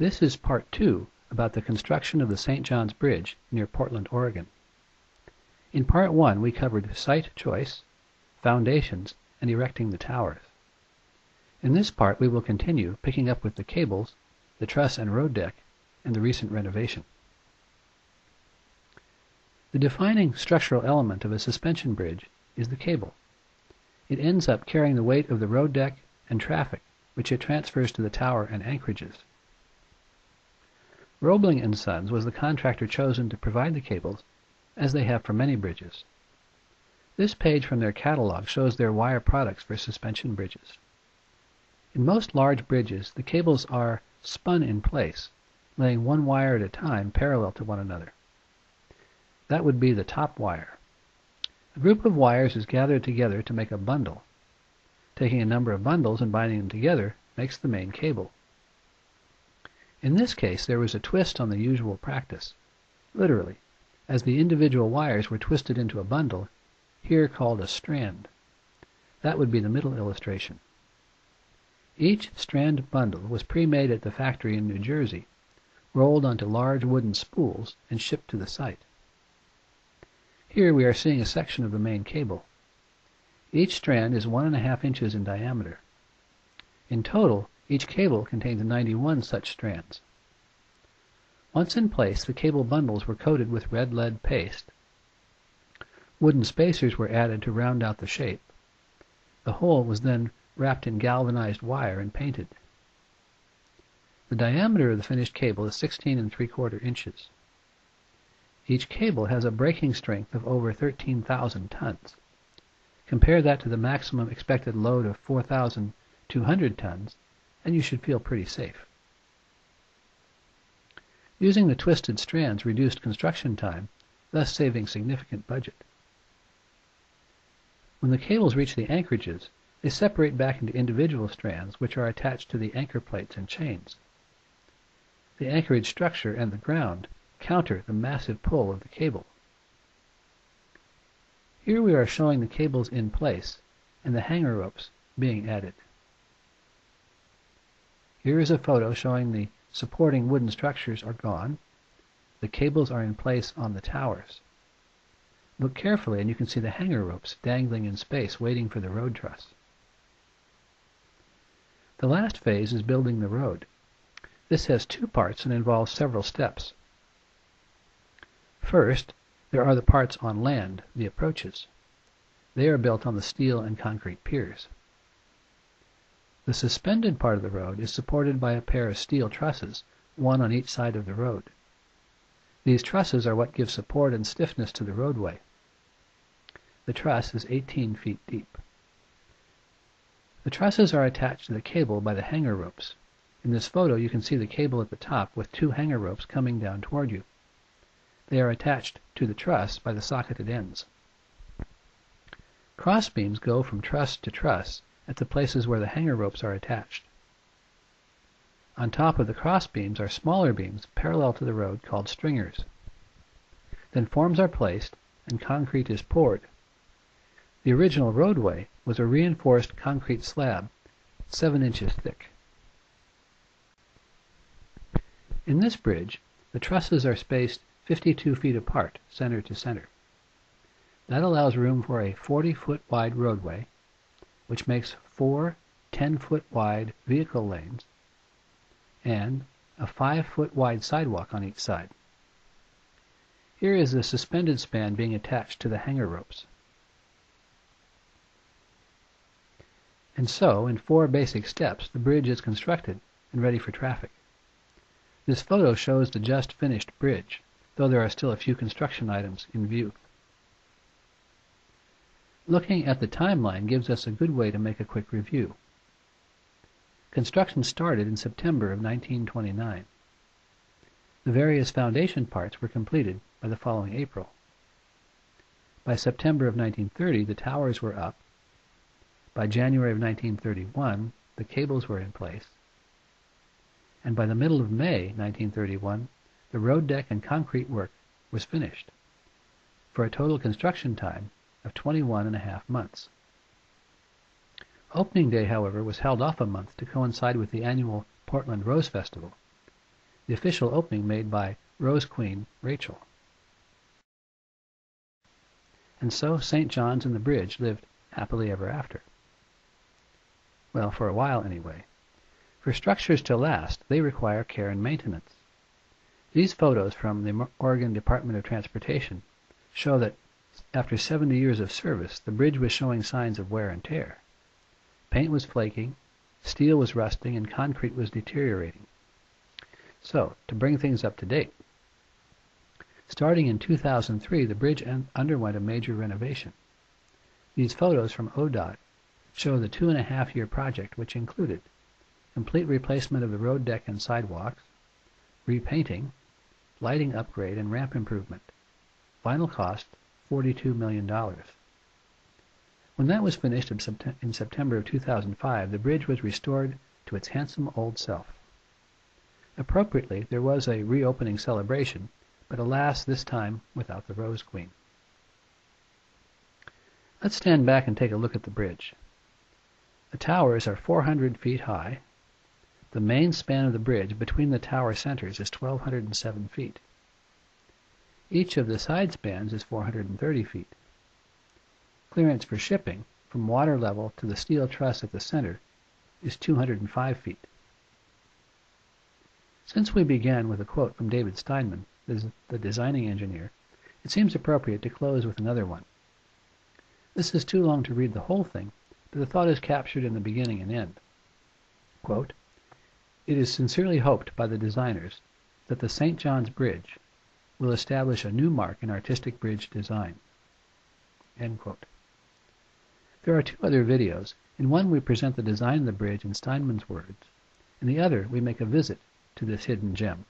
This is part 2 about the construction of the St. John's Bridge near Portland, Oregon. In part 1, we covered site choice, foundations, and erecting the towers. In this part, we will continue picking up with the cables, the truss and road deck, and the recent renovation. The defining structural element of a suspension bridge is the cable. It ends up carrying the weight of the road deck and traffic, which it transfers to the tower and anchorages. Roebling & Sons was the contractor chosen to provide the cables, as they have for many bridges. This page from their catalog shows their wire products for suspension bridges. In most large bridges, the cables are spun in place, laying one wire at a time parallel to one another. That would be the top wire. A group of wires is gathered together to make a bundle. Taking a number of bundles and binding them together makes the main cable. In this case, there was a twist on the usual practice, literally, as the individual wires were twisted into a bundle, here called a strand. That would be the middle illustration. Each strand bundle was pre-made at the factory in New Jersey, rolled onto large wooden spools, and shipped to the site. Here we are seeing a section of the main cable. Each strand is 1.5 inches in diameter. In total, each cable contains 91 such strands. Once in place, the cable bundles were coated with red lead paste. Wooden spacers were added to round out the shape. The whole was then wrapped in galvanized wire and painted. The diameter of the finished cable is 16 3/4 inches. Each cable has a breaking strength of over 13,000 tons. Compare that to the maximum expected load of 4,200 tons, and you should feel pretty safe. Using the twisted strands reduced construction time, thus saving significant budget. When the cables reach the anchorages, they separate back into individual strands, which are attached to the anchor plates and chains. The anchorage structure and the ground counter the massive pull of the cable. Here we are showing the cables in place and the hanger ropes being added. Here is a photo showing the supporting wooden structures are gone. The cables are in place on the towers. Look carefully and you can see the hanger ropes dangling in space waiting for the road truss. The last phase is building the road. This has two parts and involves several steps. First, there are the parts on land, the approaches. They are built on the steel and concrete piers. The suspended part of the road is supported by a pair of steel trusses, one on each side of the road. These trusses are what give support and stiffness to the roadway. The truss is 18 feet deep. The trusses are attached to the cable by the hanger ropes. In this photo, you can see the cable at the top with two hanger ropes coming down toward you. They are attached to the truss by the socketed ends. Cross beams go from truss to truss at the places where the hanger ropes are attached. On top of the cross beams are smaller beams parallel to the road called stringers. Then forms are placed and concrete is poured. The original roadway was a reinforced concrete slab 7 inches thick. In this bridge, the trusses are spaced 52 feet apart, center to center. That allows room for a 40-foot wide roadway, which makes 4 10-foot wide vehicle lanes and a 5-foot wide sidewalk on each side. Here is the suspended span being attached to the hanger ropes. And so, in 4 basic steps, the bridge is constructed and ready for traffic. This photo shows the just finished bridge, though there are still a few construction items in view. Looking at the timeline gives us a good way to make a quick review. Construction started in September of 1929. The various foundation parts were completed by the following April. By September of 1930, the towers were up. By January of 1931, the cables were in place. And by the middle of May 1931, the road deck and concrete work was finished, for a total construction time of 21.5 months. Opening day, however, was held off a month to coincide with the annual Portland Rose Festival, the official opening made by Rose Queen Rachel. And so St. John's and the bridge lived happily ever after. Well, for a while anyway. For structures to last, they require care and maintenance. These photos from the Oregon Department of Transportation show that after 70 years of service, the bridge was showing signs of wear and tear. Paint was flaking, steel was rusting, and concrete was deteriorating. So, to bring things up to date, starting in 2003, the bridge underwent a major renovation. These photos from ODOT show the 2.5-year project, which included complete replacement of the road deck and sidewalks, repainting, lighting upgrade, and ramp improvement. Final cost, $42 million. When that was finished in September of 2005, the bridge was restored to its handsome old self. Appropriately, there was a reopening celebration, but alas, this time without the Rose Queen. Let's stand back and take a look at the bridge. The towers are 400 feet high. The main span of the bridge between the tower centers is 1,207 feet. Each of the side spans is 430 feet. Clearance for shipping from water level to the steel truss at the center is 205 feet. Since we began with a quote from David Steinman, the designing engineer, it seems appropriate to close with another one. This is too long to read the whole thing, but the thought is captured in the beginning and end. Quote, "It is sincerely hoped by the designers that the St. John's Bridge will establish a new mark in artistic bridge design." End quote. There are two other videos. In one, we present the design of the bridge in Steinman's words. In the other, we make a visit to this hidden gem.